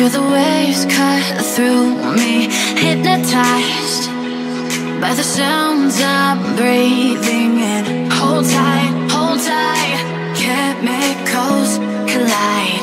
feel the waves cut through me, hypnotized by the sounds I'm breathing in. Hold tight, chemicals collide.